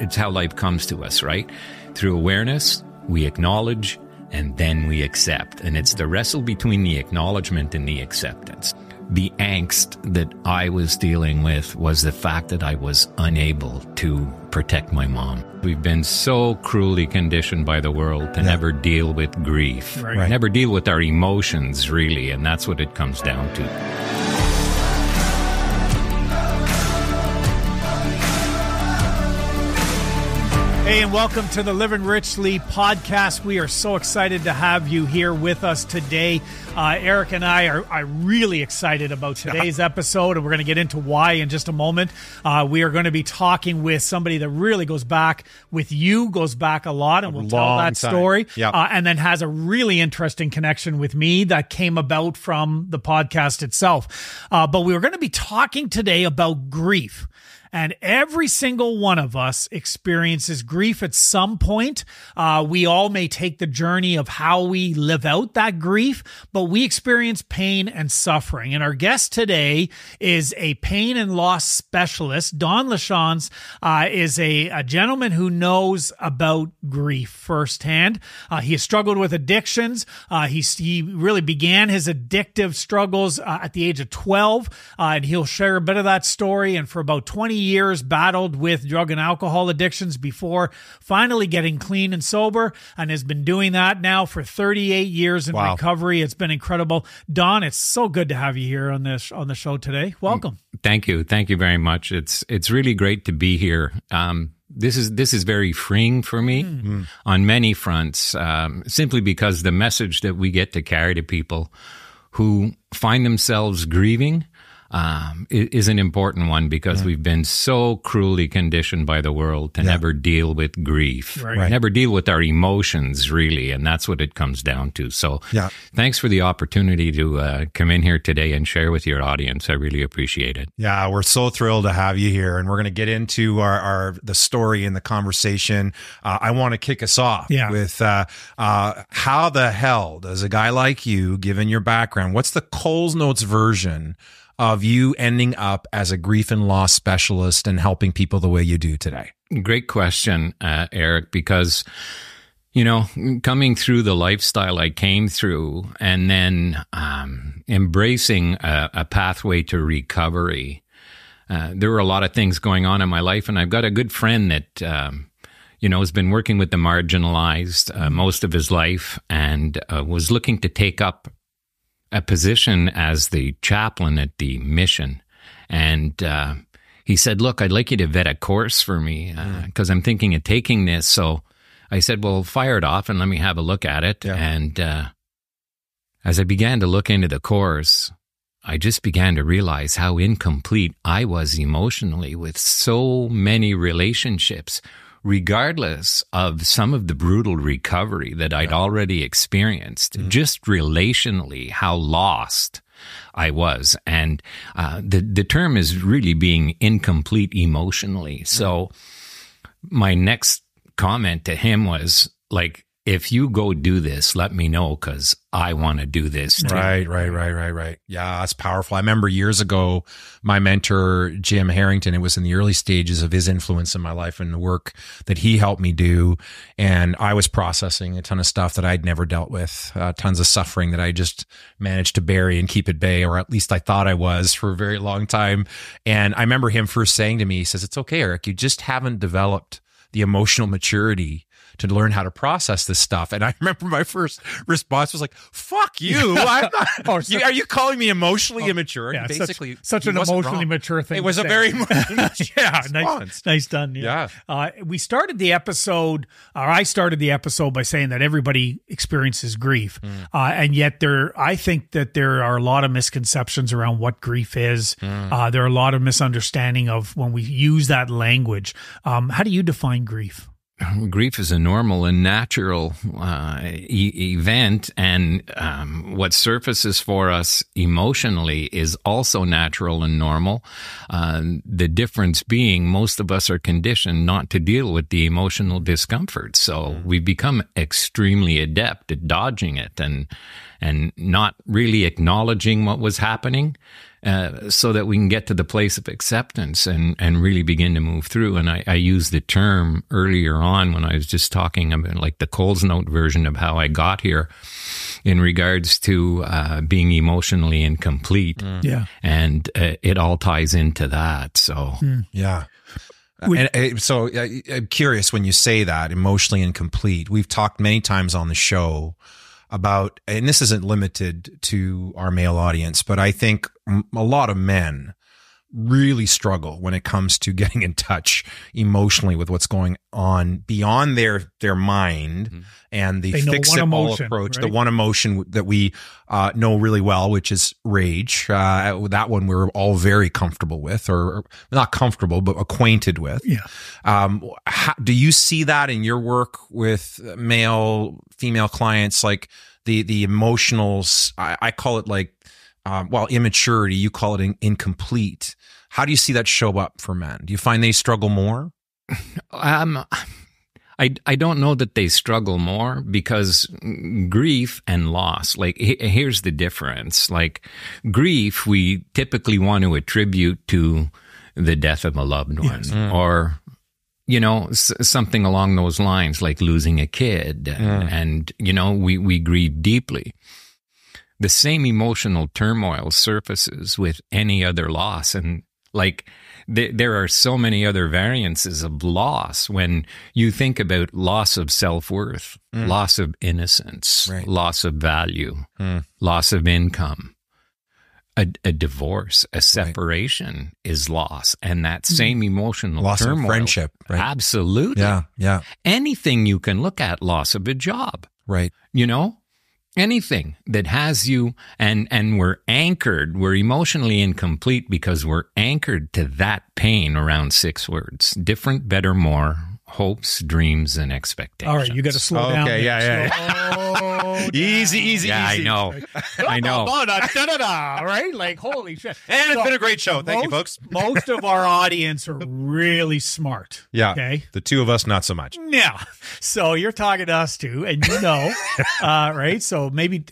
It's how life comes to us, right? Through awareness, we acknowledge, and then we accept. And it's the wrestle between the acknowledgement and the acceptance. The angst that I was dealing with was the fact that I was unable to protect my mom. We've been so cruelly conditioned by the world to never deal with grief, right. Never deal with our emotions, really, and that's what it comes down to. Hey, and welcome to the Living Richly podcast. We are so excited to have you here with us today. Eric and I are really excited about today's episode, and we're going to get into why in just a moment. We are going to be talking with somebody that really goes back with you, goes back a lot, and will tell that story, and then has a really interesting connection with me that came about from the podcast itself. But we are going to be talking today about grief. And every single one of us experiences grief at some point. We all may take the journey of how we live out that grief, but we experience pain and suffering. And our guest today is a pain and loss specialist. Don Lachance is a gentleman who knows about grief firsthand. He has struggled with addictions. He really began his addictive struggles at the age of 12, and he'll share a bit of that story. And for about 20 years battled with drug and alcohol addictions before finally getting clean and sober, and has been doing that now for 38 years in recovery. It's been incredible. Don, it's so good to have you here on this on the show today. Welcome. Thank you. Thank you very much. It's really great to be here. This is very freeing for me on many fronts, simply because the message that we get to carry to people who find themselves grieving is an important one, because we've been so cruelly conditioned by the world to never deal with grief, never deal with our emotions, really, and that's what it comes down to. So thanks for the opportunity to come in here today and share with your audience. I really appreciate it. Yeah, we're so thrilled to have you here, and we're going to get into the story and the conversation. I want to kick us off with how the hell does a guy like you, given your background, what's the Coles Notes version of you ending up as a grief and loss specialist and helping people the way you do today? Great question, Eric, because, you know, coming through the lifestyle I came through and then embracing a pathway to recovery, there were a lot of things going on in my life. And I've got a good friend that, you know, has been working with the marginalized most of his life, and was looking to take up a position as the chaplain at the mission. And he said, look, I'd like you to vet a course for me, because I'm thinking of taking this. So I said, well, fire it off and let me have a look at it. Yeah. And as I began to look into the course, I just began to realize how incomplete I was emotionally with so many relationships, regardless of some of the brutal recovery that I'd already experienced, just relationally how lost I was. And the term is really being incomplete emotionally. So my next comment to him was like, if you go do this, let me know, because I want to do this too. Right. Yeah, that's powerful. I remember years ago, my mentor, Jim Harrington, it was in the early stages of his influence in my life and the work that he helped me do. And I was processing a ton of stuff that I'd never dealt with, tons of suffering that I just managed to bury and keep at bay, or at least I thought I was for a very long time. And I remember him first saying to me, he says, it's okay, Eric, you just haven't developed the emotional maturity to learn how to process this stuff. And I remember my first response was like, fuck you. I'm not, are you calling me emotionally immature? Yeah, basically, such an emotionally mature thing. It was a very nice done. Yeah. We started the episode, or I started the episode by saying that everybody experiences grief. And yet I think that there are a lot of misconceptions around what grief is. There are a lot of misunderstanding of when we use that language. How do you define grief? Grief is a normal and natural event, and what surfaces for us emotionally is also natural and normal. The difference being most of us are conditioned not to deal with the emotional discomfort, so we become extremely adept at dodging it and not really acknowledging what was happening. so that we can get to the place of acceptance and really begin to move through. And I used the term earlier on when I was just talking about like the Coles Note version of how I got here in regards to being emotionally incomplete. Mm. Yeah. And it all ties into that. So, yeah. And so I'm curious when you say that emotionally incomplete, we've talked many times on the show about, and this isn't limited to our male audience, but I think a lot of men really struggle when it comes to getting in touch emotionally with what's going on beyond their mind and the fix-it-all approach, right? The one emotion that we know really well, which is rage. That one we're all very comfortable with, or not comfortable, but acquainted with. Yeah. Do you see that in your work with male, female clients, like the emotionals, I call it like, well, immaturity, you call it incomplete. How do you see that show up for men? Do you find they struggle more? I don't know that they struggle more, because grief and loss, like here's the difference. Like grief, we typically want to attribute to the death of a loved one, or, you know, something along those lines, like losing a kid. And you know, we grieve deeply. The same emotional turmoil surfaces with any other loss. And like there are so many other variances of loss when you think about loss of self-worth, loss of innocence, loss of value, loss of income. A divorce, a separation is loss. And that same emotional turmoil. Loss of friendship. Right? Absolutely. Yeah, yeah. Anything you can look at, loss of a job. Right. You know? Anything that has you, and we're anchored, we're emotionally incomplete because we're anchored to that pain around 6 words. Different, better, more, hopes, dreams, and expectations. All right, you got to slow down. Okay, yeah. Easy. Yeah, easy. I know. Right? Like, holy shit. And it's been a great show. Thank you, folks. Most of our audience are really smart. Yeah. Okay. The two of us, not so much. Yeah. So you're talking to us too, and you know, right? So maybe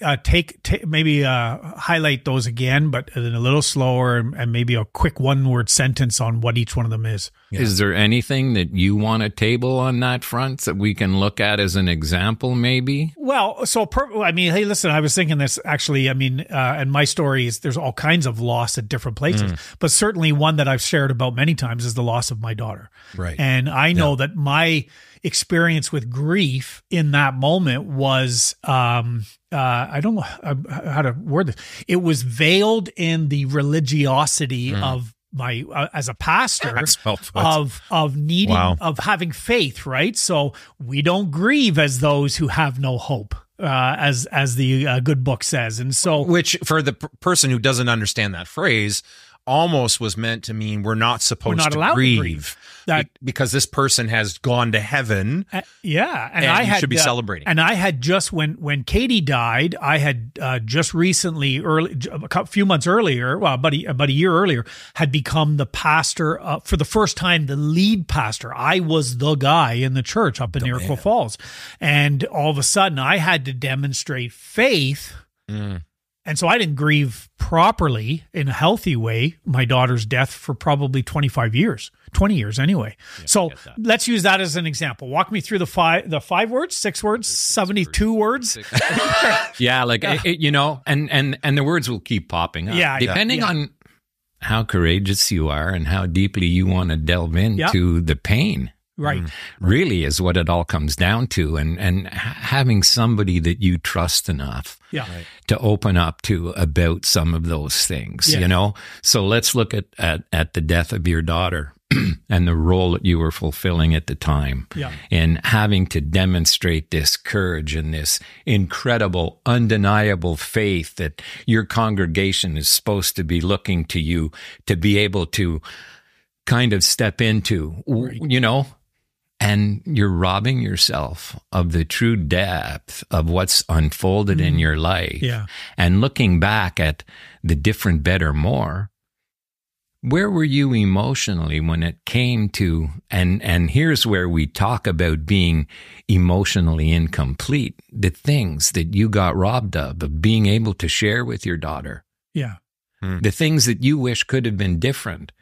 highlight those again, but in a little slower, and maybe a quick one-word sentence on what each one of them is. Yeah. Is there anything that you want to table on that front that we can look at as an example, maybe? Well, so, I mean, hey, listen, I was thinking this actually, I mean, and my story is there's all kinds of loss at different places, but certainly one that I've shared about many times is the loss of my daughter. Right. And I know that my experience with grief in that moment was, I don't know how to word this. It was veiled in the religiosity of my as a pastor of needing of having faith, right? So we don't grieve as those who have no hope, as the good book says. And so, which for the person who doesn't understand that phrase, almost was meant to mean we're not allowed to grieve. That, because this person has gone to heaven. And you should be celebrating. And I had just, when Katie died, I had just recently, about a year earlier, had become the pastor, for the first time, the lead pastor. I was the guy in the church up in Iroquois Falls. And all of a sudden, I had to demonstrate faith. And so I didn't grieve properly in a healthy way my daughter's death for probably 20 years anyway. Yeah, so let's use that as an example. Walk me through the 5 words, 6 words, 72 words. Yeah, like it, you know, and the words will keep popping up depending on how courageous you are and how deeply you want to delve into the pain. Right. Really is what it all comes down to. And having somebody that you trust enough to open up to about some of those things, you know? So let's look at the death of your daughter and the role that you were fulfilling at the time in having to demonstrate this courage and this incredible, undeniable faith that your congregation is supposed to be looking to you to be able to kind of step into, you know? And you're robbing yourself of the true depth of what's unfolded in your life. Yeah. And looking back at the different, better, more, where were you emotionally when it came to, and here's where we talk about being emotionally incomplete, the things that you got robbed of being able to share with your daughter. Yeah. the things that you wish could have been different.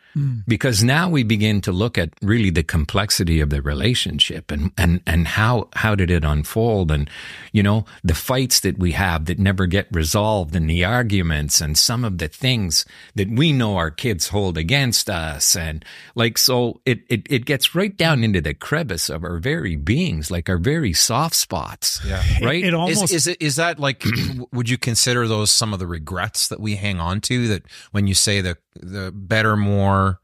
Because now we begin to look at really the complexity of the relationship and how did it unfold, and, you know, the fights that we have that never get resolved, and the arguments, and some of the things that we know our kids hold against us. And like, so it gets right down into the crevice of our very beings, like our very soft spots. Yeah. Right. It almost is that like, would you consider those some of the regrets that we hang on to, that when you say the better, more,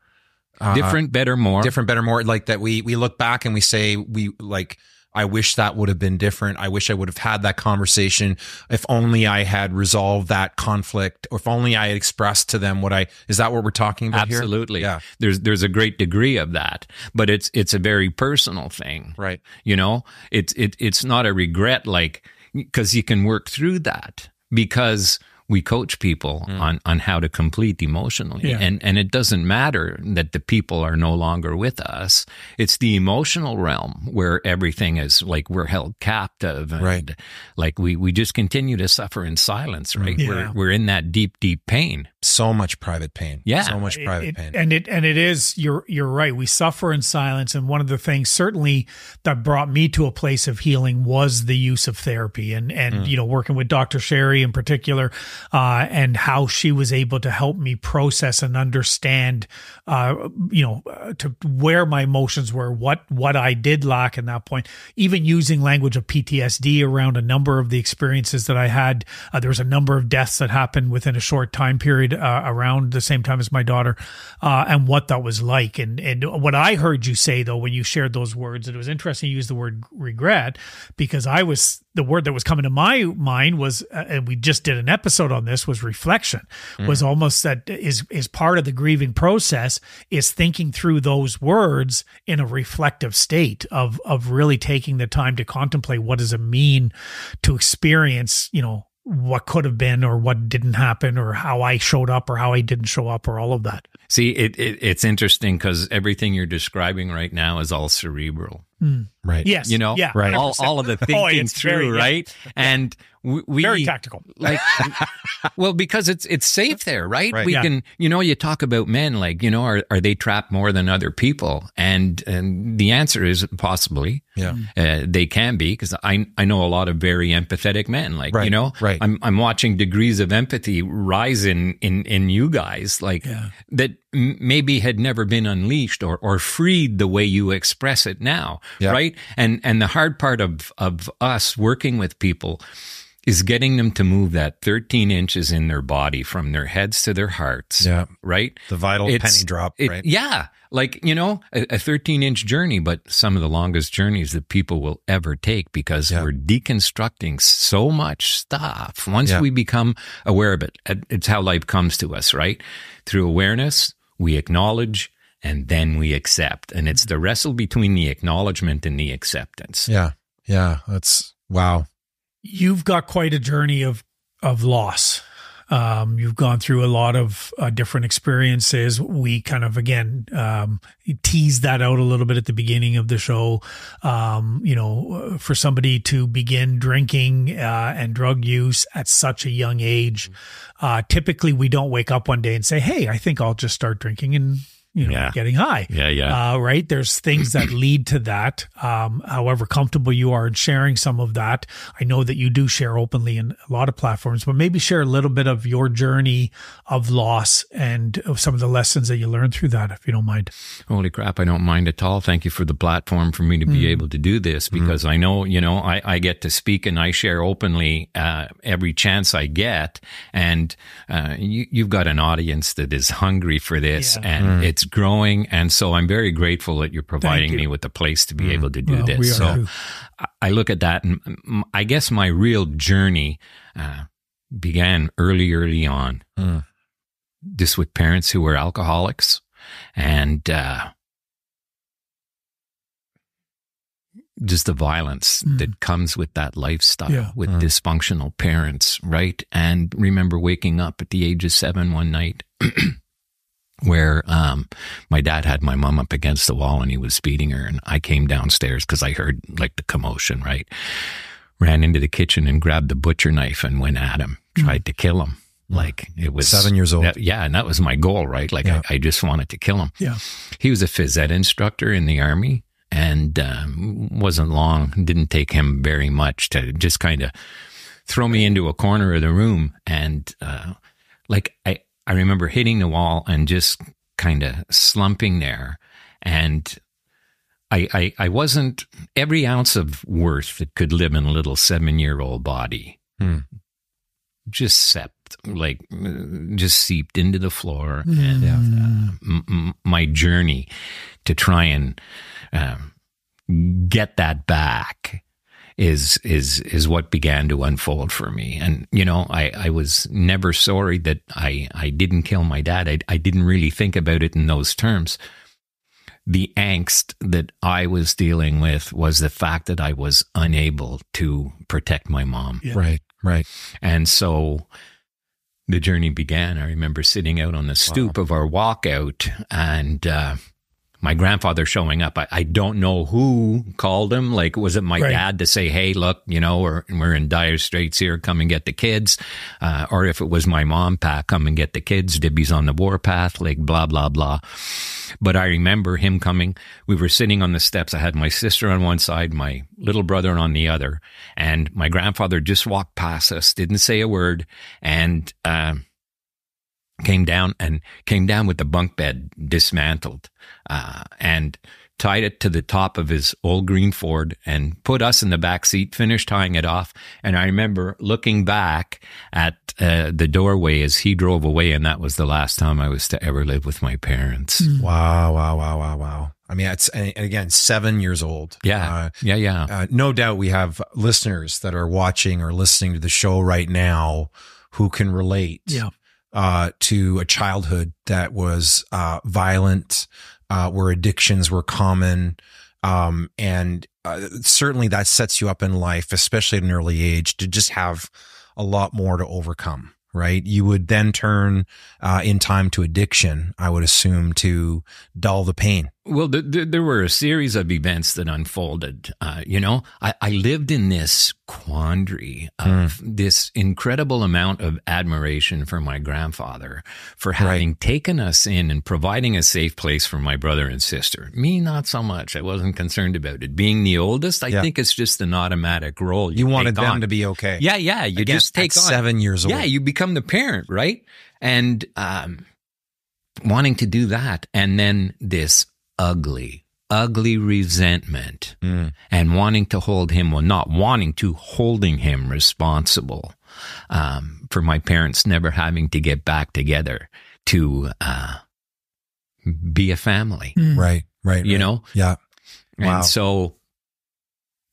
different, better, more, like that we look back and we say, we like, I wish that would have been different. I wish I would have had that conversation. If only I had resolved that conflict, or if only I had expressed to them what I, is that what we're talking about here? Absolutely. Yeah. There's a great degree of that, but it's a very personal thing, right? You know, it's not a regret, like, because you can work through that, because we coach people on how to complete emotionally. Yeah. And it doesn't matter that the people are no longer with us. It's the emotional realm where everything is like we're held captive. And like we just continue to suffer in silence, right? Yeah. We're in that deep, deep pain. So much private pain. Yeah. So much private pain. And it is, you're right. We suffer in silence. And one of the things certainly that brought me to a place of healing was the use of therapy and you know, working with Dr. Sherry in particular, and how she was able to help me process and understand, you know, to where my emotions were, what I did lack in that point, even using language of PTSD around a number of the experiences that I had. There was a number of deaths that happened within a short time period around the same time as my daughter, and what that was like. And what I heard you say, though, when you shared those words, it was interesting you used the word regret, because I was, the word that was coming to my mind was, and we just did an episode on this, was reflection, was almost that is part of the grieving process, is thinking through those words in a reflective state of really taking the time to contemplate, what does it mean to experience, you know, what could have been, or what didn't happen, or how I showed up or how I didn't show up, or all of that. See, it's interesting, because everything you're describing right now is all cerebral. Right. Yes. You know, yeah, right. All of the thinking through, very, right? Yeah. And we very tactical. Like, well, because it's safe there, right? We can, you know, you talk about men, like, you know, are they trapped more than other people? And the answer is possibly. Yeah. They can be, because I know a lot of very empathetic men, like, you know, I'm watching degrees of empathy rise in you guys, like that maybe had never been unleashed or freed the way you express it now. Yeah. Right. And the hard part of us working with people is getting them to move that 13 inches in their body from their heads to their hearts. Yeah. Right. The vital penny drop. Right. Yeah. Like, you know, a 13-inch journey, but some of the longest journeys that people will ever take, because we're deconstructing so much stuff. Once we become aware of it, it's how life comes to us, right? Through awareness, we acknowledge, and then we accept. And it's the wrestle between the acknowledgement and the acceptance. Yeah. Yeah. That's, wow. You've got quite a journey of loss. You've gone through a lot of different experiences. We kind of, again, teased that out a little bit at the beginning of the show. You know, for somebody to begin drinking and drug use at such a young age, typically we don't wake up one day and say, hey, I think I'll just start drinking and, you know, getting high. Yeah, yeah. Right? There's things that lead to that. However comfortable you are in sharing some of that, I know that you do share openly in a lot of platforms, but maybe share a little bit of your journey of loss and of some of the lessons that you learned through that, if you don't mind. Holy crap, I don't mind at all. Thank you for the platform for me to be able to do this, because I know, you know, I get to speak and I share openly every chance I get. And you've got an audience that is hungry for this, and it's growing, and so I'm very grateful that you're providing me with a place to be able to do this. So I look at that, and I guess my real journey began early on, just with parents who were alcoholics, and just the violence that comes with that lifestyle, with dysfunctional parents, right? And remember waking up at the age of 7 one night where my dad had my mom up against the wall and he was beating her, and I came downstairs because I heard like the commotion, right? Ran into the kitchen and grabbed the butcher knife and went at him, tried to kill him. Like it was 7 years old. And that was my goal, right? Like I just wanted to kill him. Yeah. He was a phys ed instructor in the Army, and wasn't long, didn't take him very much to just kind of throw me into a corner of the room. And I remember hitting the wall and just kind of slumping there. And I wasn't, every ounce of worth that could live in a little 7-year-old body just seeped into the floor. And my journey to try and get that back is what began to unfold for me. And, you know, I was never sorry that I didn't kill my dad. I didn't really think about it in those terms. The angst that I was dealing with was the fact that I was unable to protect my mom. Yeah. Right. And so the journey began. I remember sitting out on the stoop of our walkout, and my grandfather showing up. I don't know who called him. Like, was it my dad to say, hey, look, you know, we're in dire straits here. Come and get the kids. Or if it was my mom, Pat, come and get the kids. Dibby's on the warpath, like blah, blah, blah. But I remember him coming. We were sitting on the steps. I had my sister on one side, my little brother on the other. And my grandfather just walked past us, didn't say a word. And came down with the bunk bed dismantled, and tied it to the top of his old green Ford and put us in the back seat, finished tying it off. And I remember looking back at the doorway as he drove away. And that was the last time I was to ever live with my parents. Wow. I mean, it's, and again, 7 years old. Yeah. No doubt we have listeners that are watching or listening to the show right now who can relate. Yeah. To a childhood that was violent, where addictions were common. And certainly that sets you up in life, especially at an early age, to just have a lot more to overcome, right? You would then turn in time to addiction, I would assume, to dull the pain. Well, there were a series of events that unfolded. I lived in this quandary of this incredible amount of admiration for my grandfather for having taken us in and providing a safe place for my brother and sister. Me, not so much. I wasn't concerned about it. Being the oldest, I think it's just an automatic role. You wanted them to be okay. Yeah. You again, just take on. 7 years old. Yeah, you become the parent, right? And wanting to do that. And then this ugly resentment and holding him responsible for my parents never having to get back together to be a family. Right. You know? Yeah. Wow. And so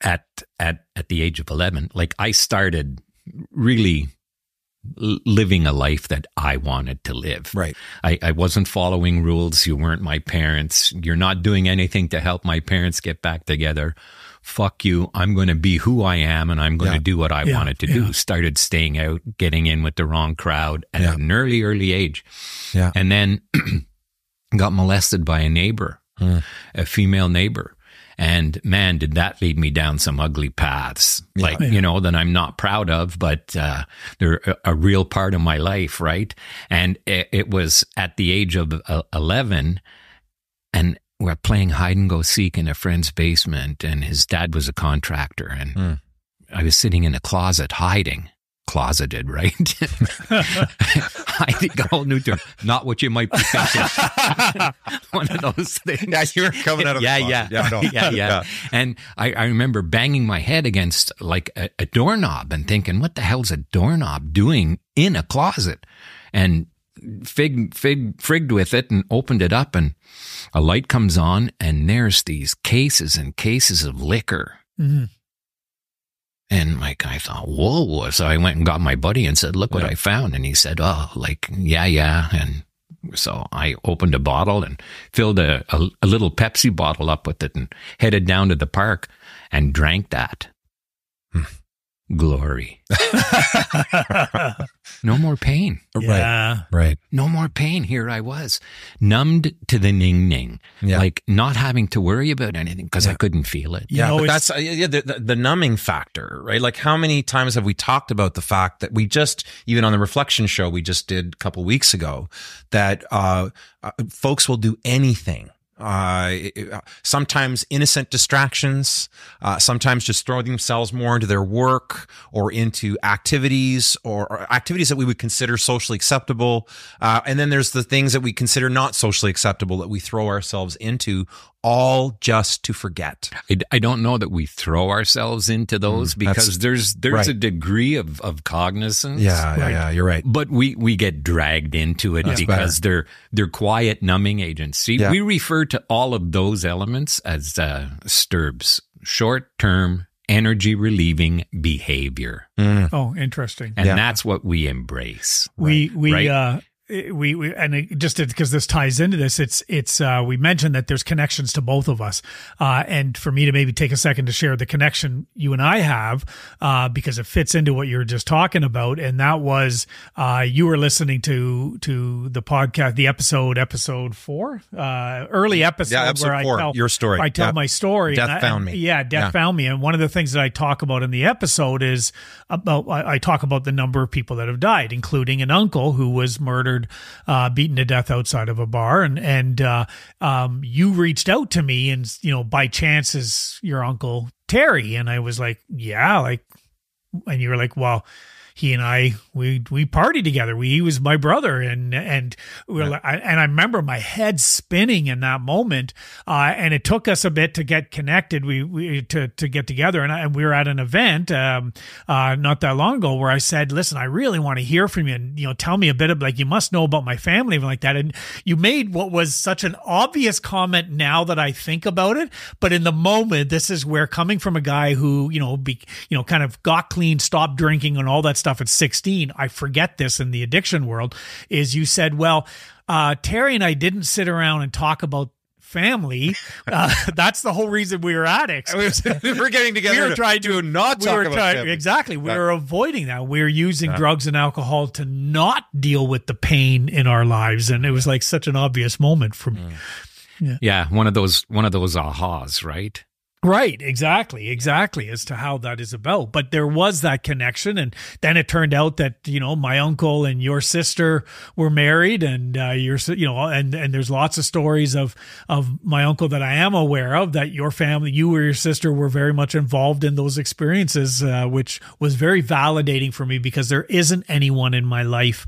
at the age of 11, like I started really living a life that I wanted to live. Right. I wasn't following rules. You weren't my parents. You're not doing anything to help my parents get back together. Fuck you. I'm going to be who I am, and I'm going to do what I wanted to do. Started staying out, getting in with the wrong crowd at an early age. Yeah. And then got molested by a neighbor, a female neighbor. And man, did that lead me down some ugly paths, you know, that I'm not proud of, but they're a real part of my life, right? And it was at the age of 11, and we're playing hide-and-go-seek in a friend's basement, and his dad was a contractor, and I was sitting in a closet hiding. Closeted, right? I think a whole new term. Not what you might be thinking. One of those things. Yeah, you were coming out of the closet. Yeah. And I remember banging my head against like a doorknob and thinking, what the hell's a doorknob doing in a closet? And frigged with it and opened it up, and a light comes on, and there's these cases and cases of liquor. Mm-hmm. And like, I thought, whoa. So I went and got my buddy and said, look what I found. And he said, yeah. And so I opened a bottle and filled a little Pepsi bottle up with it and headed down to the park and drank that. glory. No more pain. Yeah. Right. No more pain. Here I was, numbed to the ning-ning, like not having to worry about anything because I couldn't feel it. Yeah, but that's the numbing factor, right? Like how many times have we talked about the fact that we just, even on the reflection show we just did a couple weeks ago, that folks will do anything. Sometimes innocent distractions, sometimes just throw themselves more into their work or into activities or activities that we would consider socially acceptable. And then there's the things that we consider not socially acceptable that we throw ourselves into, all just to forget. I don't know that we throw ourselves into those because there's a degree of cognizance. Yeah, you're right. But we get dragged into it because they're quiet numbing agents. We refer to all of those elements as STIRBs, short-term energy relieving behavior. Oh, interesting. And that's what we embrace. We and it just because this ties into this, it's we mentioned that there's connections to both of us, and for me to maybe take a second to share the connection you and I have, because it fits into what you were just talking about, and that was you were listening to the podcast, the episode 4, early episode, episode 4, your story. I tell my story. Death found me. Yeah, death found me. And one of the things that I talk about in the episode is about I talk about the number of people that have died, including an uncle who was murdered. Beaten to death outside of a bar, and you reached out to me, and by chance is your uncle Terry, and I was like, and you were like, well, he and I we partied together. He was my brother, and we were like, and I remember my head spinning in that moment. And it took us a bit to get connected. We to get together, and we were at an event not that long ago where I said, "Listen, I really want to hear from you, and tell me a bit of you must know about my family and like that." And you made what was such an obvious comment now that I think about it, but in the moment, this is where coming from a guy who kind of got clean, stopped drinking, and all that stuff at 16, I forget this in the addiction world, is you said, well, Terry and I didn't sit around and talk about family. That's the whole reason we were addicts. We're getting together. We were trying to not talk about family. Exactly. We were avoiding that. We were using drugs and alcohol to not deal with the pain in our lives. And it was like such an obvious moment for me. Yeah. One of those ahas, right? Right, exactly, as to how that is about. But there was that connection, and then it turned out that my uncle and your sister were married, and and there's lots of stories of my uncle that I am aware of that your family, you or your sister, were very much involved in those experiences, which was very validating for me because there isn't anyone in my life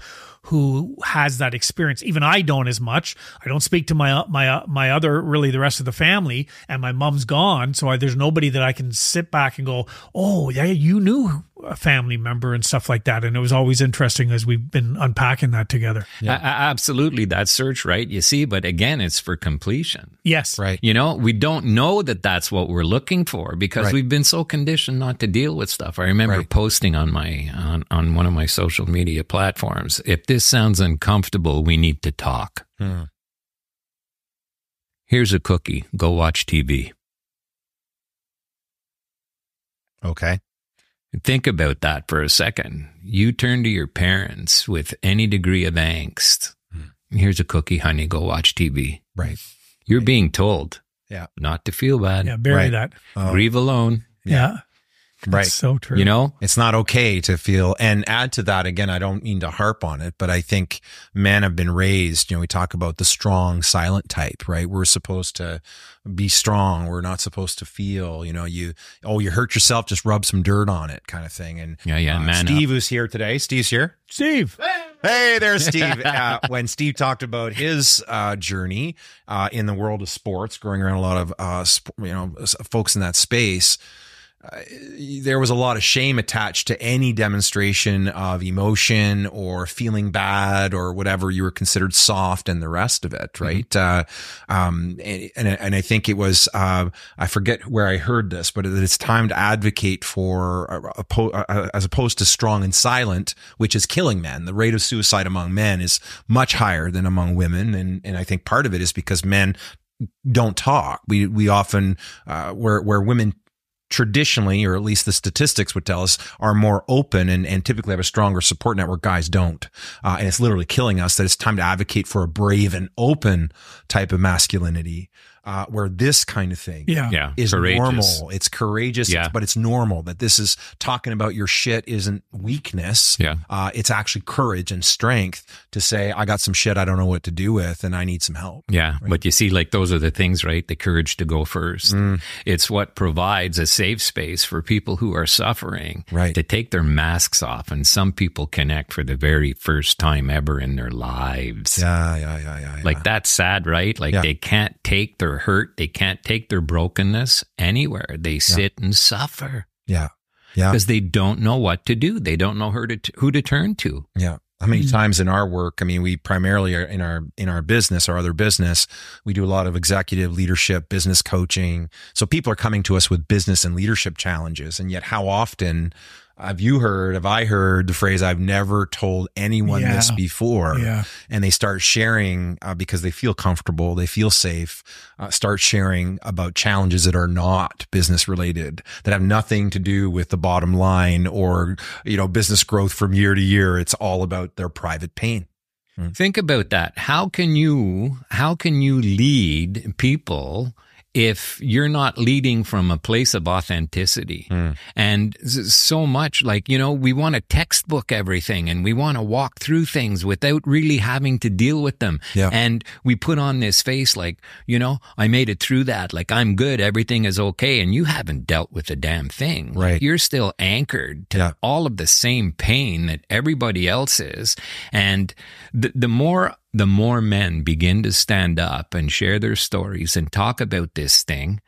who has that experience. Even I don't as much. I don't speak to my other, really the rest of the family, and my mom's gone. So there's nobody that I can sit back and go, oh yeah, you knew a family member and stuff like that. And it was always interesting as we've been unpacking that together. Yeah. Absolutely. That search, right? You see, but again, it's for completion. Yes. Right. We don't know that that's what we're looking for because we've been so conditioned not to deal with stuff. I remember posting on on one of my social media platforms, if this sounds uncomfortable, we need to talk. Here's a cookie. Go watch TV. Okay. Think about that for a second. You turn to your parents with any degree of angst. Here's a cookie, honey, go watch TV. Right. You're being told not to feel bad. Yeah, bury that. Grieve alone. Yeah. Right. That's so true. It's not okay to feel, and add to that, again, I don't mean to harp on it, but I think men have been raised, we talk about the strong silent type, right? We're supposed to be strong. We're not supposed to feel, you hurt yourself, just rub some dirt on it kind of thing. And man Steve, who's here today, Steve's here. Steve. Hey there, Steve. When Steve talked about his journey in the world of sports, growing around a lot of, folks in that space, there was a lot of shame attached to any demonstration of emotion or feeling bad or whatever. You were considered soft and the rest of it, right? And I think it was, I forget where I heard this, but it's time to advocate for, as opposed to strong and silent, which is killing men. The rate of suicide among men is much higher than among women. And I think part of it is because men don't talk. We often, where women traditionally, or at least the statistics would tell us, are more open and typically have a stronger support network, guys don't. And it's literally killing us that it's time to advocate for a brave and open type of masculinity, where this kind of thing is courageous. Normal. It's courageous, but it's normal that this is talking about your shit isn't weakness. Yeah. It's actually courage and strength to say, I got some shit I don't know what to do with and I need some help. Yeah. Right? But you see, like, those are the things, right? The courage to go first. Mm. It's what provides a safe space for people who are suffering to take their masks off. And some people connect for the very first time ever in their lives. Yeah. Like, that's sad, right? Like they can't take their hurt, they can't take their brokenness anywhere. They sit and suffer. Yeah. Because they don't know what to do. They don't know who to turn to. Yeah. How many times in our work, I mean, we primarily are in our business, our other business, we do a lot of executive leadership, business coaching. So people are coming to us with business and leadership challenges. And yet how often have I heard the phrase, I've never told anyone this before? Yeah. And they start sharing because they feel comfortable, they feel safe, start sharing about challenges that are not business related, that have nothing to do with the bottom line or, you know, business growth from year to year. It's all about their private pain. Think about that. How can you lead people if you're not leading from a place of authenticity? And so much, like, you know, we want to textbook everything and we want to walk through things without really having to deal with them. Yeah. And we put on this face like, you know, I made it through that. Like, I'm good. Everything is okay. And you haven't dealt with a damn thing. Right. Like, you're still anchored to all of the same pain that everybody else is. And the more men begin to stand up and share their stories and talk about this thing,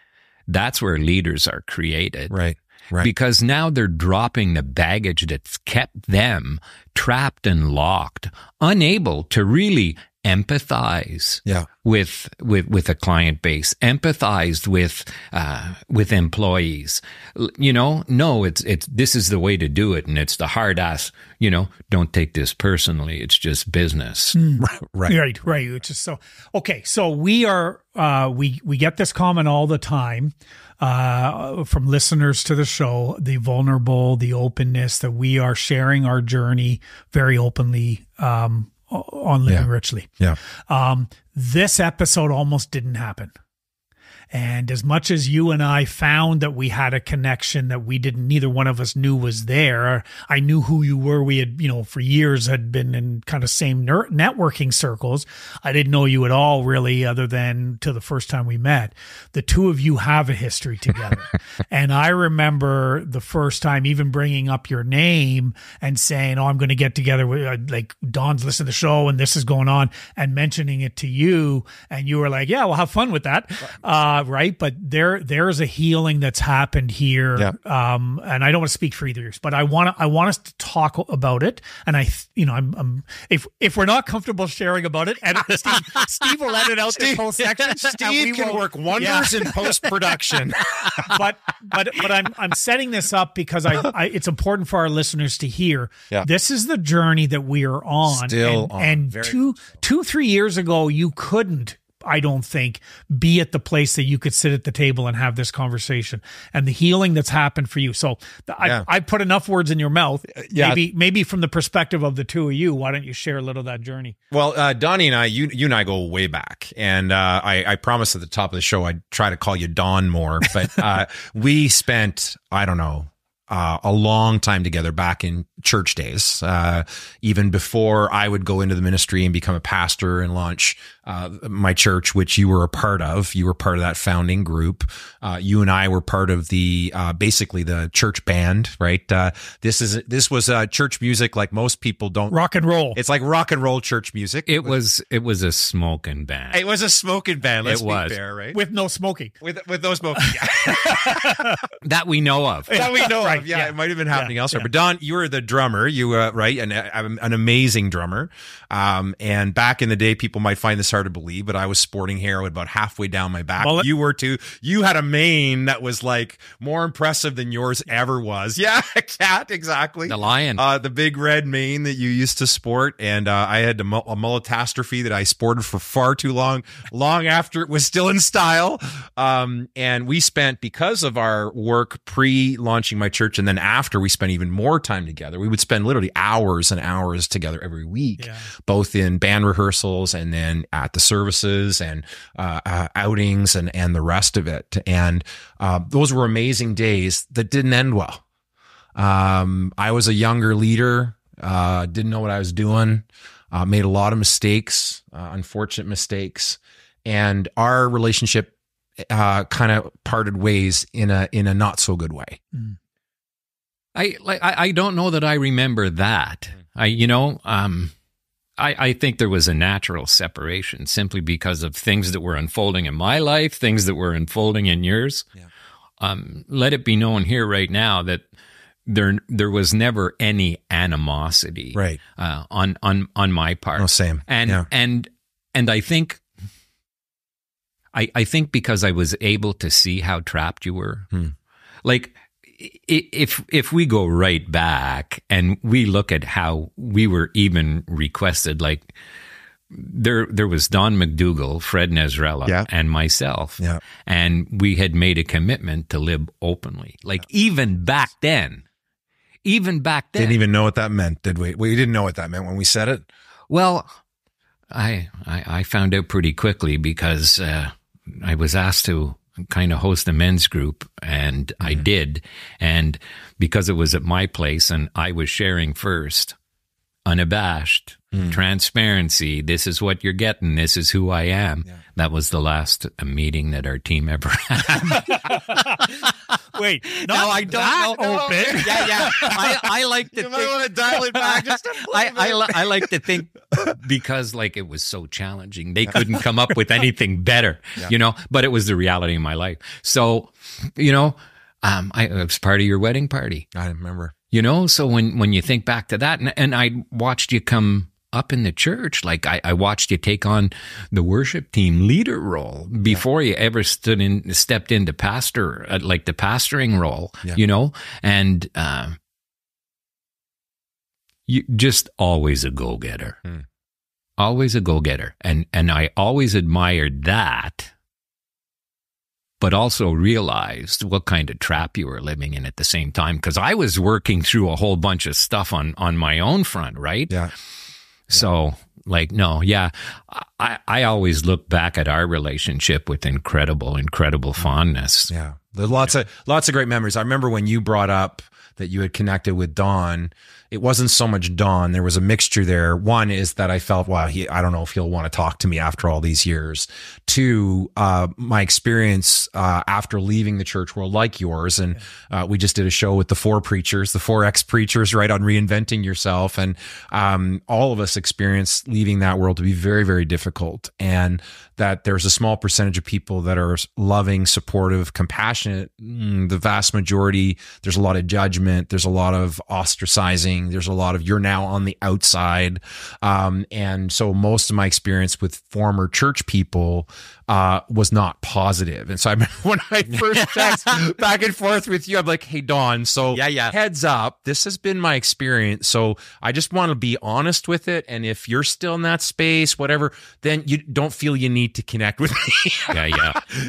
that's where leaders are created. Right. Because now they're dropping the baggage that's kept them trapped and locked, unable to really empathize with a client base, empathize with employees. You know, no, it's this is the way to do it, and it's the hard ass. You know, don't take this personally. It's just business. Right. It's just so okay. So we are we get this comment all the time from listeners to the show: the vulnerable, the openness that we are sharing our journey very openly. On Living Richly. Yeah. This episode almost didn't happen. And as much as you and I found that we had a connection that we didn't, neither one of us knew was there. I knew who you were. We had, you know, for years had been in kind of same networking circles. I didn't know you at all, really, other than to the first time we met. The two of you have a history together. And I remember the first time even bringing up your name and saying, oh, I'm going to get together with, like, Don's listening to the show and this is going on, and mentioning it to you. And you were like, yeah, well, have fun with that. Right. But there's a healing that's happened here. Yeah. And I don't want to speak for either of you, but I want us to talk about it. And if we're not comfortable sharing about it, and Steve will edit out this whole section. Steve can work wonders in post-production. but I'm setting this up because I it's important for our listeners to hear. Yeah. This is the journey that we are on. And 2-3 years ago, you couldn't, I don't think, be at the place that you could sit at the table and have this conversation, and the healing that's happened for you. So I put enough words in your mouth. Yeah. Maybe from the perspective of the two of you, why don't you share a little of that journey? Well, Donnie and I, you and I go way back, and I promised at the top of the show I'd try to call you Don more, but we spent, I don't know, a long time together back in church days, even before I would go into the ministry and become a pastor and launch my church, which you were a part of. You were part of that founding group. You and I were part of the basically the church band, right? This was church music like most people don't. Rock and roll. It's like rock and roll church music. It was a smoking band. It was a smoking band. Let's be fair, right? With no smoking. With no smoking. Yeah. That we know of. That we know. Right. Yeah, it might have been happening elsewhere. Yeah. But Don, you were the drummer. You were an amazing drummer. And back in the day, people might find this hard to believe, but I was sporting hair about halfway down my back. Mullet. You were too. You had a mane that was like more impressive than yours ever was. Yeah, a cat, exactly. The lion. The big red mane that you used to sport. And I had a mulletastrophe that I sported for far too long after it was still in style. And we spent, because of our work pre-launching my church and then after, we spent even more time together. We would spend literally hours and hours together every week, both in band rehearsals and then at the services and outings and the rest of it. And those were amazing days that didn't end well. I was a younger leader, didn't know what I was doing, made a lot of mistakes, unfortunate mistakes. And our relationship kind of parted ways in a not so good way. Mm. I don't know that I remember that. I think there was a natural separation simply because of things that were unfolding in my life, things that were unfolding in yours. Yeah. Let it be known here right now that there was never any animosity, right, on my part. Oh, same. And yeah. and I think I think because I was able to see how trapped you were, like. If we go right back and we look at how we were even requested, like there was Don McDougall, Fred Nezrella, and myself, and we had made a commitment to live openly. Like even back then, didn't even know what that meant, did we? We didn't know what that meant when we said it. Well, I found out pretty quickly because I was asked to kind of host a men's group, and I did. And because it was at my place and I was sharing first, unabashed, transparency, this is what you're getting, this is who I am. Yeah. That was the last meeting that our team ever had. Wait, no, I don't know. Open. Yeah. I like to think. You might want to dial it back just a little bit. I like to think because, like, it was so challenging. They couldn't come up with anything better, but it was the reality of my life. So, it was part of your wedding party. I remember. So when you think back to that, and I watched you come up in the church, like I watched you take on the worship team leader role before you ever stepped into pastor, like the pastoring role, and you just always a go-getter. And I always admired that, but also realized what kind of trap you were living in at the same time, because I was working through a whole bunch of stuff on my own front, right? Yeah. So, like, no, yeah, I always look back at our relationship with incredible fondness. Yeah, there's lots of great memories. I remember when you brought up that you had connected with Don, it wasn't so much Don. There was a mixture there. One is that I felt, wow, I don't know if he'll want to talk to me after all these years. Two, my experience after leaving the church world like yours. And we just did a show with the four ex-preachers, right, on reinventing yourself. And all of us experienced leaving that world to be very, very difficult. And that there's a small percentage of people that are loving, supportive, compassionate. The vast majority, there's a lot of judgment. There's a lot of ostracizing. There's a lot of, you're now on the outside. And so most of my experience with former church people was not positive. And so I remember when I first text back and forth with you, I'm like, hey, Don, so heads up, this has been my experience. So I just want to be honest with it. And if you're still in that space, whatever, then you don't feel you need to connect with me. I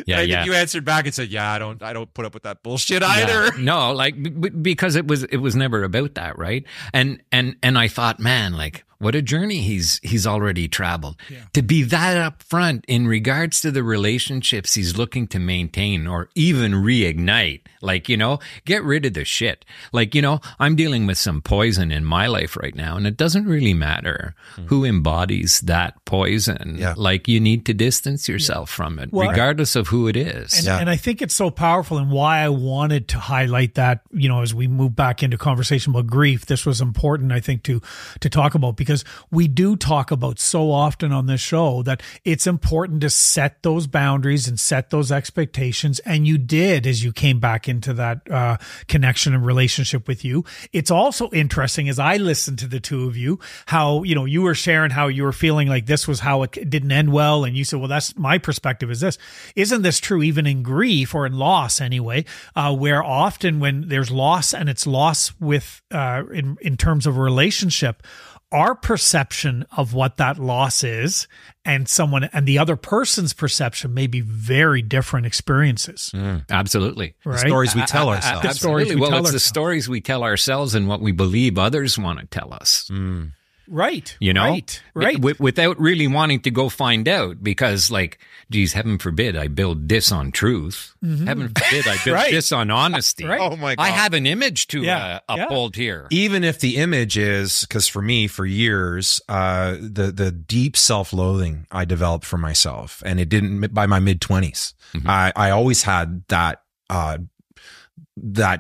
think you answered back and said, I don't put up with that bullshit either. Yeah. No, like, because it was never about that, right? And I thought, man, like, what a journey he's already traveled. Yeah. To be that upfront in regards to the relationships he's looking to maintain or even reignite, like, get rid of the shit. Like, I'm dealing with some poison in my life right now, and it doesn't really matter who embodies that poison. Yeah. Like, you need to distance yourself from it, regardless of who it is. And I think it's so powerful, and why I wanted to highlight that, as we move back into conversation about grief, this was important, I think, to talk about, because because we do talk about so often on this show that it's important to set those boundaries and set those expectations. And you did as you came back into that connection and relationship with you. It's also interesting as I listened to the two of you, how, you know, you were sharing how you were feeling like this was how it didn't end well. And you said, well, that's my perspective is this. Isn't this true even in grief or in loss anyway, where often when there's loss and it's loss with in terms of a relationship, our perception of what that loss is and someone and the other person's perception may be very different experiences. Absolutely. Right? The stories we tell ourselves. The stories we tell ourselves and what we believe others want to tell us. Right. You know? Right. Without really wanting to go find out because, like, geez, heaven forbid I build this on truth. Heaven forbid I build this on honesty. Oh, my God. I have an image to uphold here. Even if the image is, because for me, for years, the deep self-loathing I developed for myself, and it didn't, by my mid-20s, I always had that I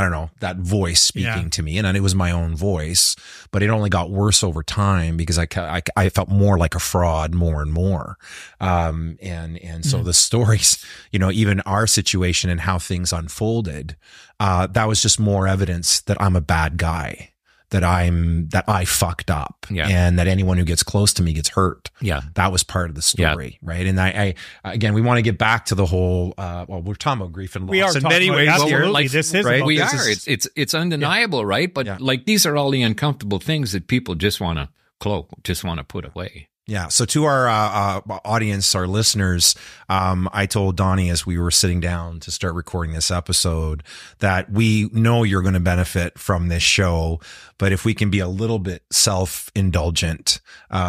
don't know, that voice speaking to me, and it was my own voice, but it only got worse over time because I felt more like a fraud more and more. And so the stories, you know, even our situation and how things unfolded, that was just more evidence that I'm a bad guy, that I fucked up and that anyone who gets close to me gets hurt. That was part of the story. Right. And I again, we want to get back to the whole, well, we're talking about grief and loss. We are in many ways. Like, this is, right? It's undeniable. Right. But like, these are all the uncomfortable things that people just want to cloak, just want to put away. Yeah. So to our audience, our listeners, I told Donnie as we were sitting down to start recording this episode that we know you're going to benefit from this show, but if we can be a little bit self-indulgent,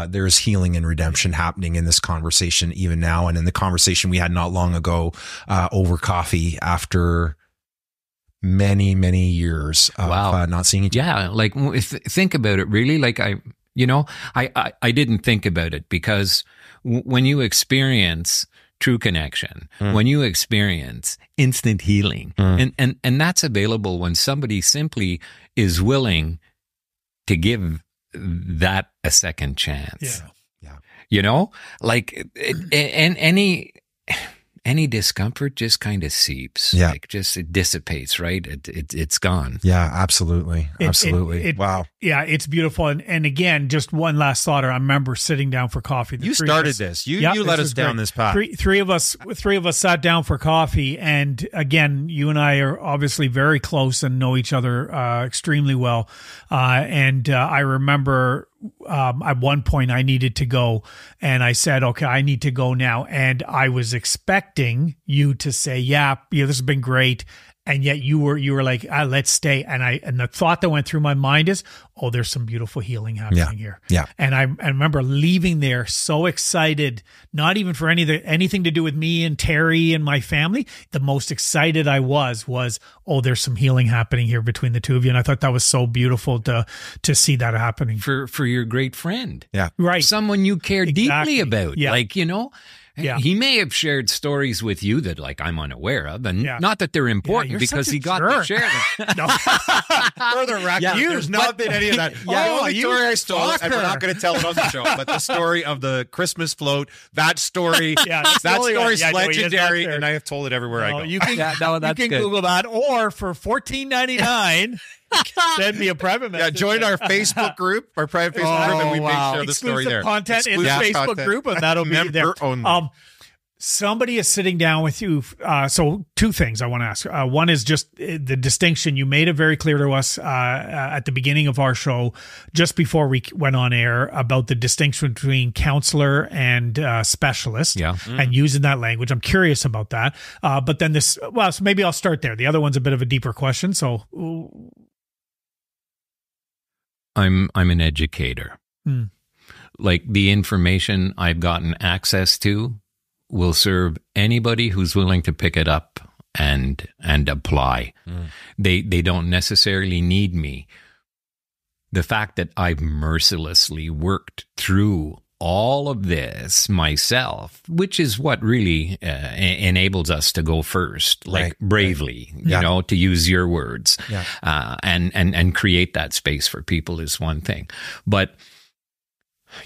there's healing and redemption happening in this conversation even now. And in the conversation we had not long ago over coffee after many, many years of not seeing each other. Yeah. Like, think about it, really. Like, you know, I didn't think about it because when you experience true connection, when you experience instant healing, and that's available when somebody simply is willing to give that a second chance. You know, like, and any discomfort just kind of seeps, like just it dissipates, right? It's gone. Yeah, absolutely. Wow. Yeah, it's beautiful. And again, just one last thought. I remember sitting down for coffee. You started this. You let us down this path. Three of us sat down for coffee. And again, you and I are obviously very close and know each other extremely well. I remember at one point I needed to go and I said, okay, I need to go now. And I was expecting you to say, yeah, this has been great. And yet you were like, let's stay. And the thought that went through my mind is, oh, there's some beautiful healing happening here. Yeah. And I remember leaving there so excited, not even for anything to do with me and Terry and my family. The most excited I was, oh, there's some healing happening here between the two of you. And I thought that was so beautiful to see that happening. For your great friend. Yeah. Right. Someone you care deeply about. Yeah. Like, you know. Yeah. He may have shared stories with you that, like, I'm unaware of, and not that they're important because he got to share them. Further racket. Yeah, there's not been any of that. The story I stole, and we're not going to tell it on the show, but the story of the Christmas float, that story, that story's legendary, and I have told it everywhere I go. You can Google that, or for $14.99. Send me a private message. Yeah, join our Facebook group, our private Facebook group, and we may share the story there. Content in the Facebook group, and that'll be there. Only. Somebody is sitting down with you. So two things I want to ask. One is just the distinction. You made it very clear to us at the beginning of our show, just before we went on air, about the distinction between counselor and specialist and using that language. I'm curious about that. But then this, well, so maybe I'll start there. The other one's a bit of a deeper question. So I'm an educator. Like, the information I've gotten access to will serve anybody who's willing to pick it up and apply. They don't necessarily need me. The fact that I've mercilessly worked through all of this myself, which is what really enables us to go first, like bravely, you know, to use your words, and create that space for people is one thing. But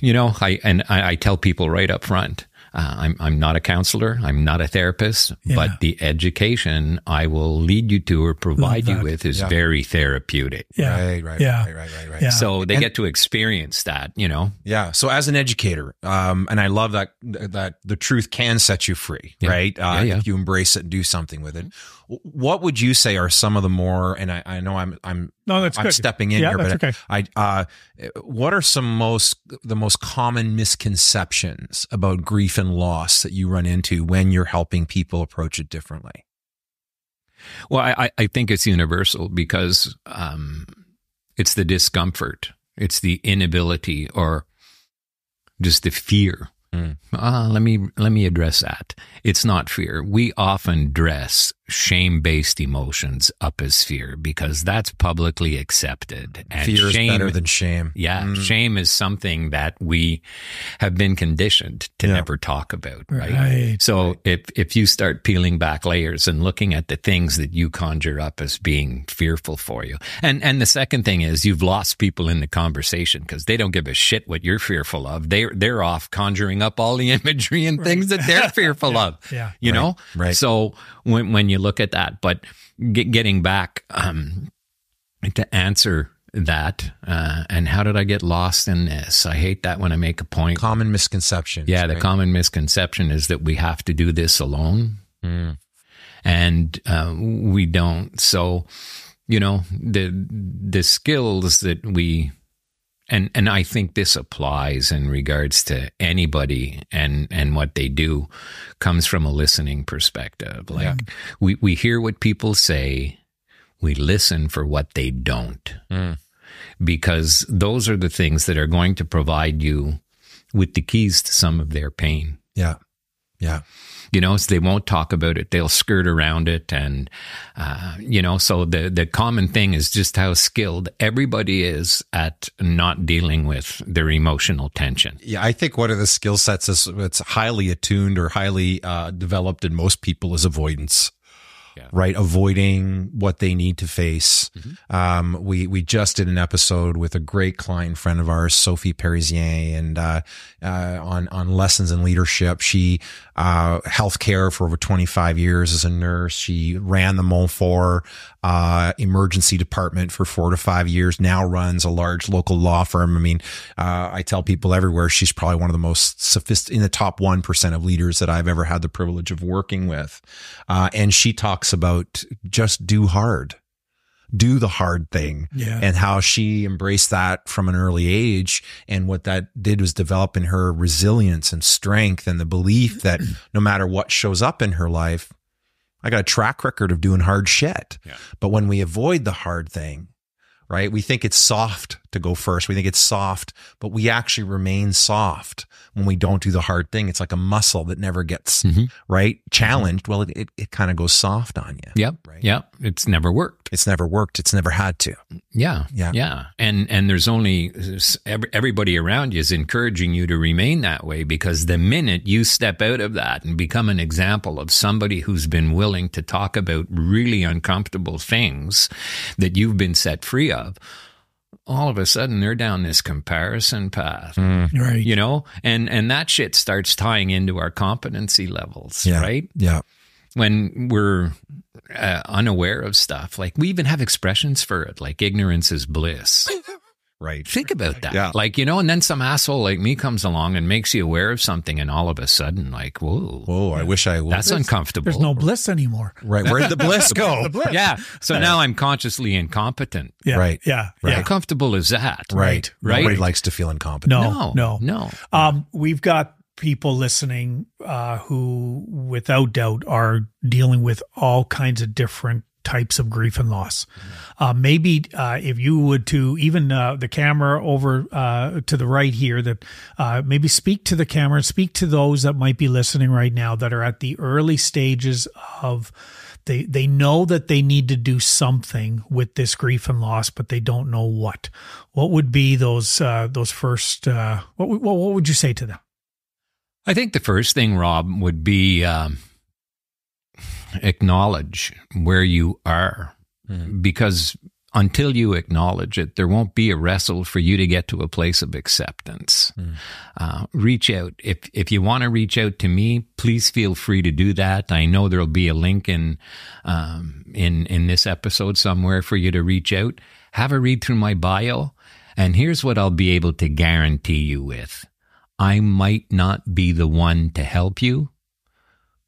You know, I tell people right up front, I'm not a counselor, I'm not a therapist, but the education I will lead you to or provide you with is very therapeutic. Right. So they get to experience that, you know? Yeah. So as an educator, and I love that the truth can set you free, right? If you embrace it and do something with it. What would you say are some of the more, and I know I'm stepping in here, but okay. What are the most common misconceptions about grief and loss that you run into when you're helping people approach it differently? Well, I think it's universal because it's the discomfort, it's the inability, or just the fear. Let me address that. It's not fear. We often dress shame-based emotions up as fear because that's publicly accepted. And fear is better than shame. Yeah. Mm. Shame is something that we have been conditioned to never talk about. Right. So if you start peeling back layers and looking at the things that you conjure up as being fearful for you. And the second thing is you've lost people in the conversation because they don't give a shit what you're fearful of. They're off conjuring up all the imagery and things that they're fearful of. Yeah. You know? Right. So when you look at that, but getting back to answer that, and how did I get lost in this? I hate that when I make a point. Common misconception. Yeah, the common misconception is that we have to do this alone, and we don't. So, you know, the skills that we, and I think this applies in regards to anybody and what they do, comes from a listening perspective. Like we hear what people say, we listen for what they don't, because those are the things that are going to provide you with the keys to some of their pain. Yeah. Yeah. You know, so they won't talk about it. They'll skirt around it. And, you know, so the common thing is just how skilled everybody is at not dealing with their emotional tension. Yeah. I think one of the skill sets that's highly attuned or highly developed in most people is avoidance. Yeah. Right, avoiding what they need to face. Mm-hmm. We just did an episode with a great client friend of ours, Sophie Parisien, and on lessons in leadership. She healthcare for over 25 years as a nurse. She ran the Montfort emergency department for 4 to 5 years. Now runs a large local law firm. I mean, I tell people everywhere she's probably one of the most sophisticated, in the top 1% of leaders that I've ever had the privilege of working with, and she talks about just do the hard thing, and how she embraced that from an early age, and what that did was develop in her resilience and strength and the belief that no matter what shows up in her life, I got a track record of doing hard shit. Yeah. But when we avoid the hard thing, right, we think it's soft to go first. We think it's soft, but we actually remain soft when we don't do the hard thing. It's like a muscle that never gets challenged. Well, it kind of goes soft on you. Yep. Right? Yep. It's never worked. It's never worked. It's never had to. Yeah. Yeah. Yeah. And there's only everybody around you is encouraging you to remain that way, because the minute you step out of that and become an example of somebody who's been willing to talk about really uncomfortable things that you've been set free of, all of a sudden they're down this comparison path, right? You know, and that shit starts tying into our competency levels, right? Yeah. When we're unaware of stuff, like we even have expressions for it, like ignorance is bliss. Right. Think about that. Yeah. Like, you know, and then some asshole like me comes along and makes you aware of something, and all of a sudden, like, whoa. Whoa, I wish I would. That's uncomfortable. There's no bliss anymore. Right. Where did the bliss go? The bliss. Yeah. So now I'm consciously incompetent. Yeah. Right. Yeah. Right. How comfortable is that? Right. Right. Nobody likes to feel incompetent. No. We've got people listening who, without doubt, are dealing with all kinds of different types of grief and loss. Maybe if you would to even the camera over to the right here, that maybe speak to the camera and speak to those that might be listening right now that are at the early stages of they know that they need to do something with this grief and loss, but they don't know what. What would be those first? What would you say to them? I think the first thing, Rob, would be acknowledge where you are, because until you acknowledge it, there won't be a wrestle for you to get to a place of acceptance. Mm. Reach out. If you want to reach out to me, please feel free to do that. I know there'll be a link in this episode somewhere for you to reach out. Have a read through my bio, and here's what I'll be able to guarantee you with. I might not be the one to help you,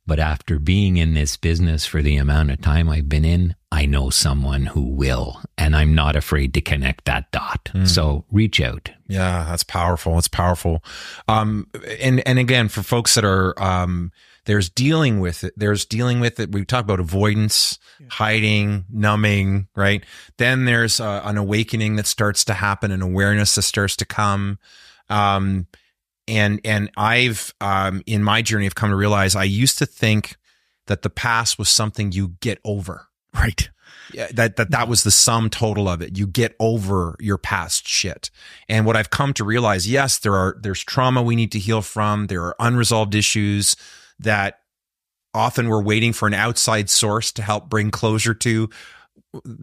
but after being in this business for the amount of time I've been in, I know someone who will, and I'm not afraid to connect that dot. Mm. So reach out. Yeah, that's powerful. It's powerful. And again, for folks that are, there's dealing with it. We talk about avoidance, hiding, numbing, right? Then there's an awakening that starts to happen, an awareness that starts to come. And I've, in my journey, I've come to realize I used to think that the past was something you get over. Right. Yeah, that was the sum total of it. You get over your past shit. And what I've come to realize, yes, there's trauma we need to heal from. There are unresolved issues that often we're waiting for an outside source to help bring closure to.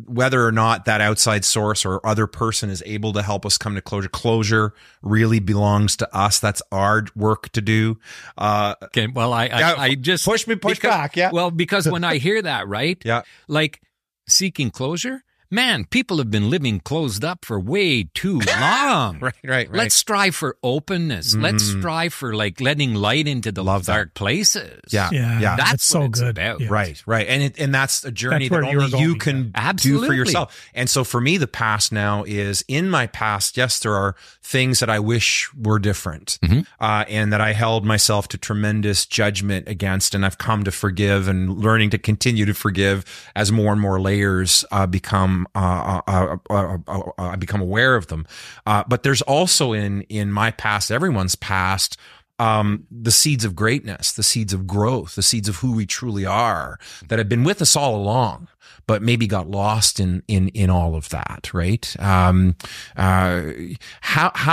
Whether or not that outside source or other person is able to help us come to closure really belongs to us. That's our work to do. Okay. Well, I just push back. Yeah. Well, because when I hear that, right? Yeah. Like seeking closure, man, people have been living closed up for way too long. Right. Let's strive for openness. Mm. Let's strive for like letting light into the dark places. Yeah. That's so what it's good. About. Yeah. Right. And that's a journey that only you can do for yourself. And so for me, the past now is in my past. Yes, there are things that I wish were different, and that I held myself to tremendous judgment against. And I've come to forgive and learning to continue to forgive as more and more layers become aware of them. But there's also in my past, everyone's past, the seeds of greatness, the seeds of growth, the seeds of who we truly are that have been with us all along, but maybe got lost in all of that, right? How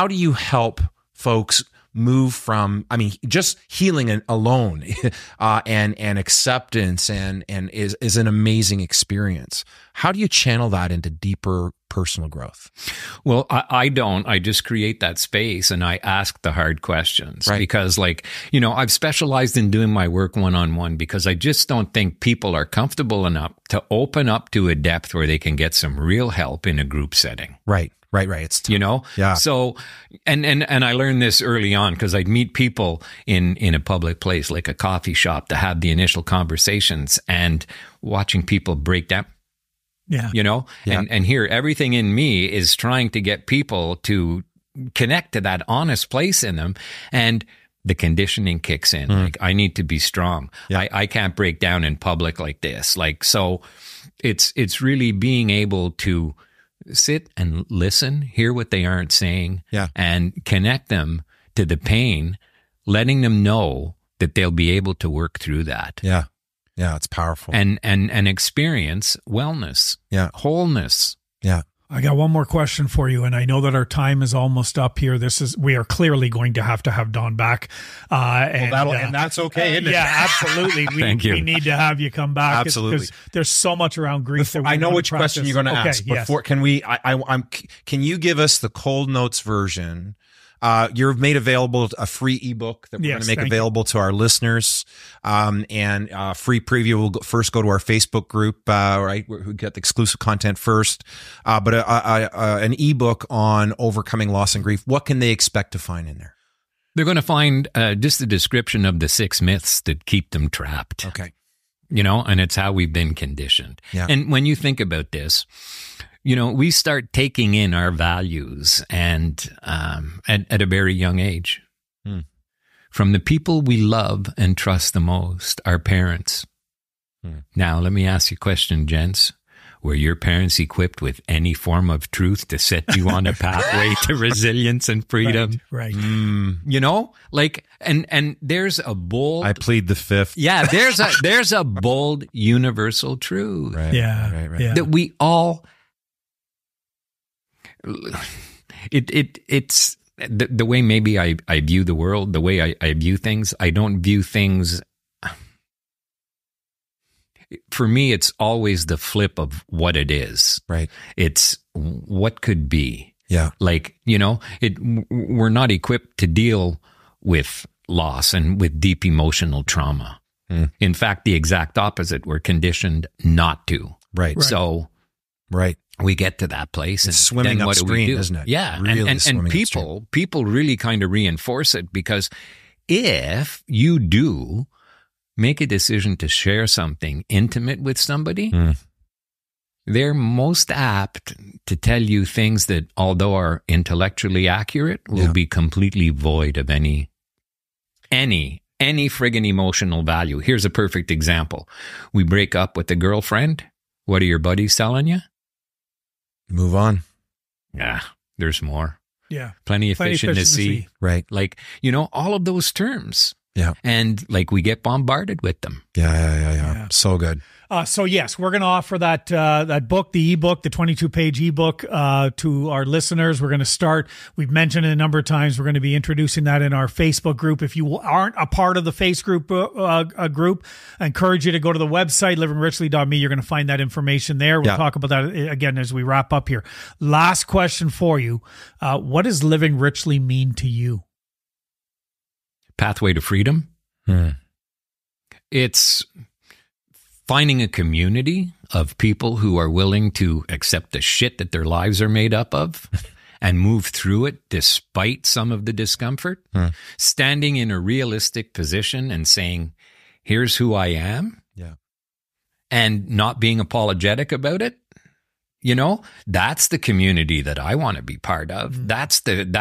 do you help folks move from, I mean, just healing alone and acceptance and is an amazing experience. How do you channel that into deeper personal growth? Well, I don't. I just create that space and I ask the hard questions. Right. Because I've specialized in doing my work one-on-one because I just don't think people are comfortable enough to open up to a depth where they can get some real help in a group setting. Right. It's tough. So, and I learned this early on because I'd meet people in a public place like a coffee shop to have the initial conversations and watching people break down. Yeah. And here everything in me is trying to get people to connect to that honest place in them, and the conditioning kicks in. Mm. Like I need to be strong. Yeah. I can't break down in public like this. Like so, it's really being able to sit and listen, hear what they aren't saying, and connect them to the pain, letting them know that they'll be able to work through that. Yeah. Yeah, it's powerful. And experience wellness, wholeness. Yeah. I got one more question for you, and I know that our time is almost up here. We are clearly going to have Don back. And that's okay, isn't it? Yeah, absolutely. We need to have you come back. Absolutely. There's so much around grief. I know which question you're going to ask. Before, yes. Can we? Can you give us the Cold Notes version? You've made available a free ebook that we're going to make available to our listeners, and free preview. We'll go to our Facebook group, right? We get the exclusive content first, but an ebook on overcoming loss and grief. What can they expect to find in there? They're going to find just a description of the 6 myths that keep them trapped. Okay, and it's how we've been conditioned. Yeah. And when you think about this. We start taking in our values and at a very young age. Hmm. From the people we love and trust the most, our parents. Hmm. Now, let me ask you a question, gents. Were your parents equipped with any form of truth to set you on a pathway to resilience and freedom? Right. There's a bold. I plead the fifth. Yeah, there's a bold universal truth. Right. Yeah. Right. Yeah. That we all. It's the way maybe I view the world, the way I view things. I don't view things. for me, it's always the flip of what it is. Right. It's what could be. Yeah. Like, you know, we're not equipped to deal with loss and with deep emotional trauma. Mm. In fact, the exact opposite. We're conditioned not to. Right. So, right. We get to that place. It's swimming upstream, isn't it? Yeah. Really and people really kind of reinforce it, because if you do make a decision to share something intimate with somebody, they're most apt to tell you things that, although are intellectually accurate, will be completely void of any friggin' emotional value. Here's a perfect example. We break up with a girlfriend. What are your buddies telling you? Move on. Yeah, there's more. Yeah. Plenty of fish in the sea. Right. Like, you know, all of those terms. Yeah. And like, we get bombarded with them. Yeah. So good. So yes, we're going to offer that that book, the ebook, the 22-page ebook to our listeners. We're going to start. We've mentioned it a number of times. We're going to be introducing that in our Facebook group. If you aren't a part of the Facebook group, I encourage you to go to the website, livingrichley.me. You're going to find that information there. We'll talk about that again as we wrap up here. Last question for you. What does living richly mean to you? Pathway to freedom. It's finding a community of people who are willing to accept the shit that their lives are made up of and move through it despite some of the discomfort, standing in a realistic position and saying, here's who I am, and not being apologetic about it. You know, that's the community that I want to be part of. That's the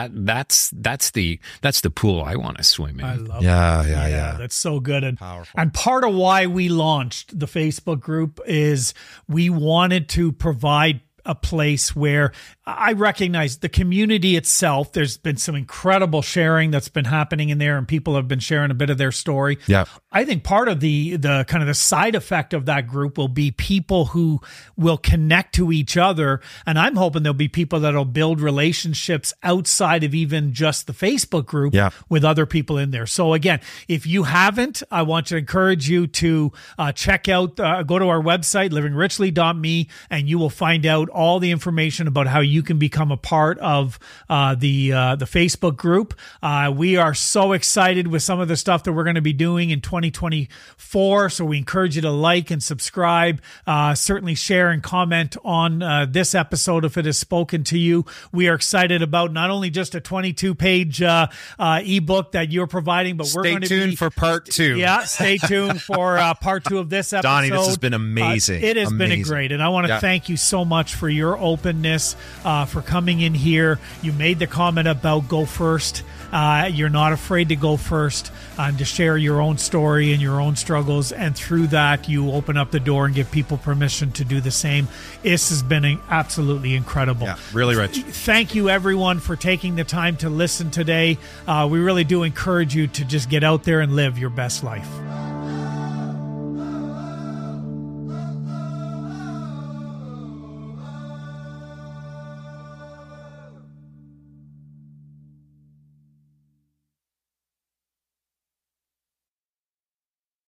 pool I want to swim in. I love it. Yeah. That's so good. And powerful. And part of why we launched the Facebook group is we wanted to provide a place where I recognize the community itself. There's been some incredible sharing that's been happening in there, and people have been sharing a bit of their story. Yeah. I think part of the kind of the side effect of that group will be people who will connect to each other. And I'm hoping there'll be people that'll build relationships outside of even just the Facebook group with other people in there. So again, if you haven't, I want to encourage you to check out, go to our website, livingrichley.me, and you will find out all the information about how you can become a part of the Facebook group. We are so excited with some of the stuff that we're going to be doing in 2024. So we encourage you to like and subscribe, certainly share and comment on this episode if it has spoken to you. We are excited about not only just a 22-page ebook that you're providing, but we're going to be... Stay tuned for part two. Yeah, stay tuned for part two of this episode. Donnie, this has been amazing. It has been great. And I want to thank you so much for your openness, for coming in here. You made the comment about go first. You're not afraid to go first and to share your own story and your own struggles. And through that, you open up the door and give people permission to do the same. This has been absolutely incredible. Yeah, really rich. Thank you, everyone, for taking the time to listen today. We really do encourage you to just get out there and live your best life.